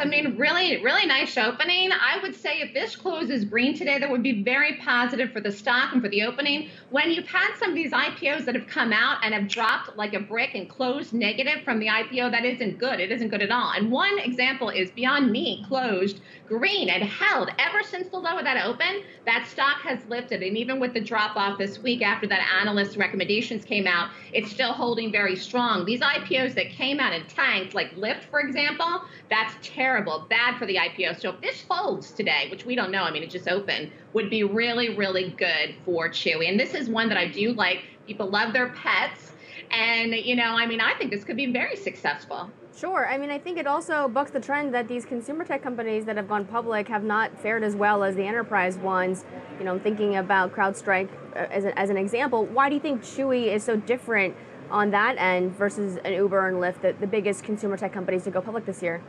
I mean, really, really nice opening. I would say if this closes green today, that would be very positive for the stock and for the opening. When you've had some of these IPOs that have come out and have dropped like a brick and closed negative from the IPO, that isn't good. It isn't good at all. And one example is Beyond Meat closed green and held ever since the low of that open. That stock has lifted. And even with the drop off this week after that analyst recommendations came out, it's still holding very strong. These IPOs that came out and tanked, like Lyft, for example, that's terrible, bad for the IPO. So if this holds today, which we don't know, I mean, it just opened, would be really, really good for Chewy. And this is one that I do like. People love their pets. And, you know, I mean, I think this could be very successful. Sure. I mean, I think it also bucks the trend that these consumer tech companies that have gone public have not fared as well as the enterprise ones. You know, I'm thinking about CrowdStrike as an example. Why do you think Chewy is so different on that end versus an Uber and Lyft, the biggest consumer tech companies to go public this year?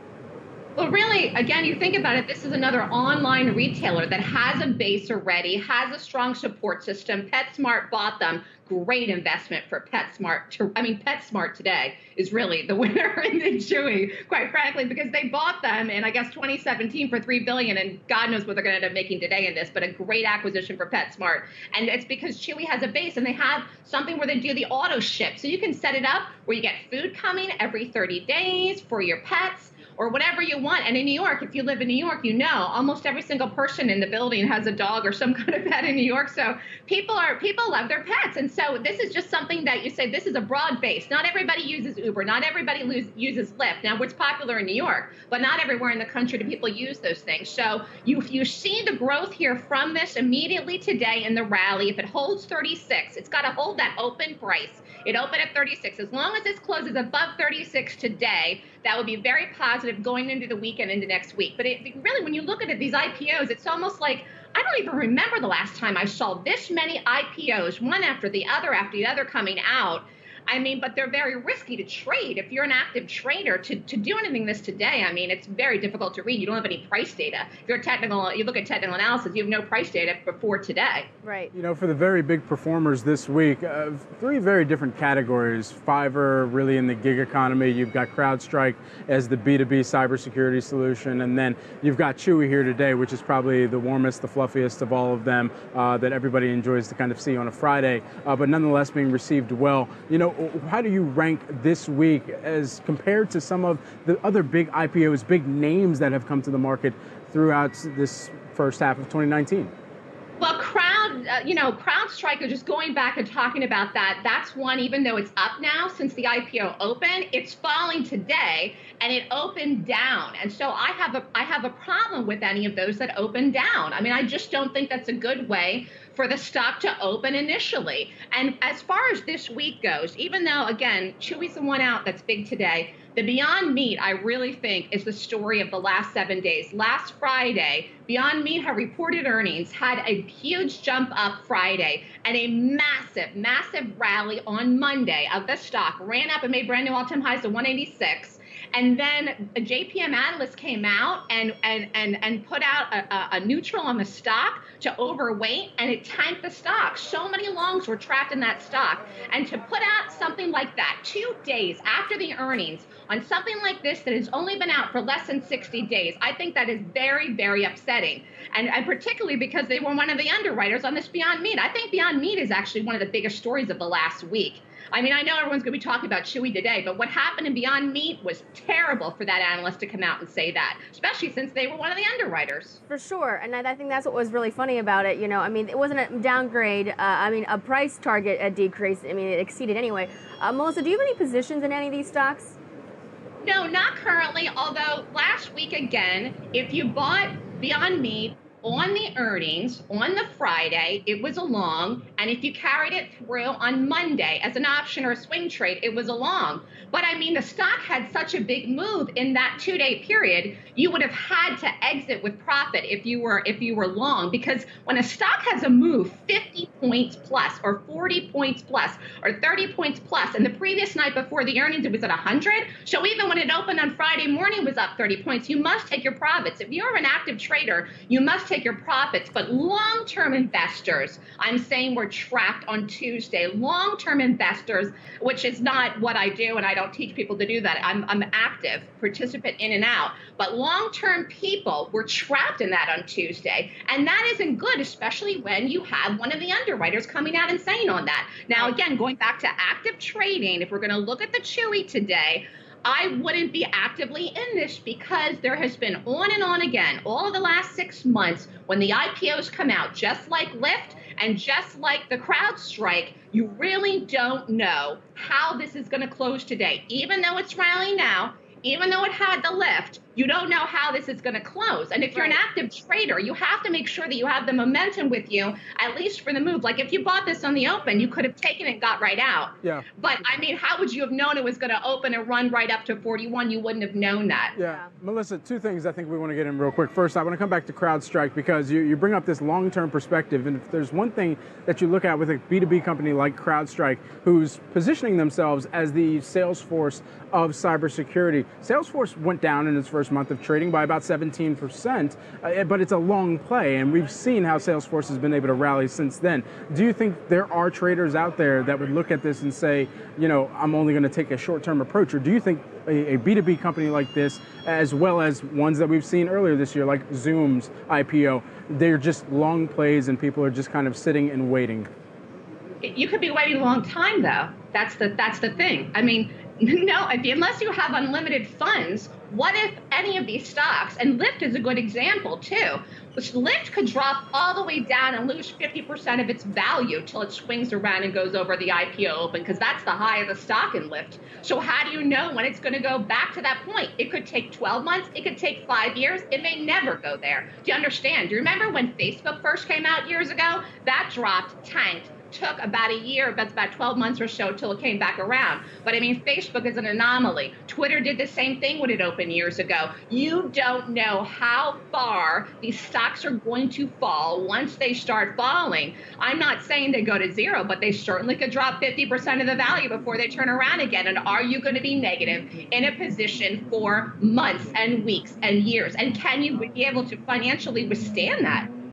Well, really, again, you think about it, this is another online retailer that has a base already, has a strong support system. PetSmart bought them. Great investment for PetSmart. PetSmart today is really the winner in the Chewy, quite frankly, because they bought them in, I guess, 2017 for $3 billion, and God knows what they're going to end up making today in this, but a great acquisition for PetSmart. And it's because Chewy has a base, and they have something where they do the auto ship. So you can set it up where you get food coming every 30 days for your pets, or whatever you want. And in New York, if you live in New York, you know almost every single person in the building has a dog or some kind of pet in New York. So people love their pets. And so this is just something that you say, this is a broad base. Not everybody uses Uber. Not everybody uses Lyft. Now, it's popular in New York, but not everywhere in the country do people use those things. So you see the growth here from this immediately today in the rally. If it holds 36, it's got to hold that open price. It opened at 36. As long as this closes above 36 today, that would be very positive going into the weekend, into next week. But it, really, when you look at it, these IPOs, it's almost like I don't even remember the last time I saw this many IPOs, one after the other coming out. I mean, but they're very risky to trade. If you're an active trader, to do anything this today, I mean, it's very difficult to read. You don't have any price data. If you're technical, you look at technical analysis, you have no price data before today. Right. You know, for the very big performers this week, three very different categories. Fiverr, really in the gig economy. You've got CrowdStrike as the B2B cybersecurity solution. And then you've got Chewy here today, which is probably the warmest, the fluffiest of all of them that everybody enjoys to kind of see on a Friday, but nonetheless being received well. You know, how do you rank this week as compared to some of the other big IPOs, big names that have come to the market throughout this first half of 2019? Well, CrowdStrike, just going back and talking about that, that's one, even though it's up now since the IPO opened, it's falling today and it opened down. And so I have a problem with any of those that open down. I mean, I just don't think that's a good way for the stock to open initially. And as far as this week goes, even though, again, Chewy's the one out that's big today, the Beyond Meat, I really think, is the story of the last 7 days. Last Friday, Beyond Meat had reported earnings, had a huge jump up Friday, and a massive, massive rally on Monday of the stock. Ran up and made brand new all-time highs to 186. And then a JPM analyst came out and put out a neutral on the stock to overweight, and it tanked the stock. So many longs were trapped in that stock. And to put out something like that 2 days after the earnings on something like this that has only been out for less than 60 days, I think that is very, very upsetting. And particularly because they were one of the underwriters on this Beyond Meat. I think Beyond Meat is actually one of the biggest stories of the last week. I mean, I know everyone's going to be talking about Chewy today, but what happened in Beyond Meat was terrible for that analyst to come out and say that, especially since they were one of the underwriters. For sure, and I think that's what was really funny about it. You know, I mean, it wasn't a downgrade. I mean, a price target decrease. I mean, it exceeded anyway. Melissa, do you have any positions in any of these stocks? No, not currently, although last week, again, if you bought Beyond Meat on the earnings, on the Friday, it was a long, and if you carried it through on Monday as an option or a swing trade, it was a long. But I mean, the stock had such a big move in that 2 day period, you would have had to exit with profit if you were long, because when a stock has a move 50 points plus or 40 points plus or 30 points plus, and the previous night before the earnings, it was at 100. So even when it opened on Friday morning, it was up 30 points. You must take your profits. If you're an active trader, you must take your profits, but long-term investors, I'm saying we're trapped on Tuesday. Long-term investors, which is not what I do, and I don't teach people to do that. I'm active, participant in and out. But long-term people, we're trapped in that on Tuesday. And that isn't good, especially when you have one of the underwriters coming out and saying on that. Now, again, going back to active trading, if we're going to look at the Chewy today, I wouldn't be actively in this because there has been on and on again all of the last 6 months when the IPOs come out, just like Lyft and just like the CrowdStrike, you really don't know how this is going to close today. Even though it's rallying now, even though it had the Lyft, you don't know how this is going to close. And if you're an active trader, you have to make sure that you have the momentum with you, at least for the move. Like if you bought this on the open, you could have taken it and got right out. Yeah. But I mean, how would you have known it was going to open and run right up to 41? You wouldn't have known that. Yeah. Melissa, two things I think we want to get in real quick. First, I want to come back to CrowdStrike because you bring up this long-term perspective. And if there's one thing that you look at with a B2B company like CrowdStrike, who's positioning themselves as the Salesforce of cybersecurity, Salesforce went down in its first month of trading by about 17%, but it's a long play, and we've seen how Salesforce has been able to rally since then. Do you think there are traders out there that would look at this and say, you know, I'm only going to take a short-term approach, or do you think a B2B company like this, as well as ones that we've seen earlier this year, like Zoom's IPO, they're just long plays and people are just kind of sitting and waiting? You could be waiting a long time, though. That's the thing. I mean, no, unless you have unlimited funds, what if any of these stocks, and Lyft is a good example too, which Lyft could drop all the way down and lose 50% of its value till it swings around and goes over the IPO open, because that's the high of the stock in Lyft. So how do you know when it's going to go back to that point? It could take 12 months. It could take 5 years. It may never go there. Do you understand? Do you remember when Facebook first came out years ago? That dropped, tanked. Took about a year, about 12 months or so till it came back around. But I mean, Facebook is an anomaly. Twitter did the same thing when it opened years ago. You don't know how far these stocks are going to fall once they start falling. I'm not saying they go to zero, but they certainly could drop 50% of the value before they turn around again. And are you going to be negative in a position for months and weeks and years? And can you be able to financially withstand that?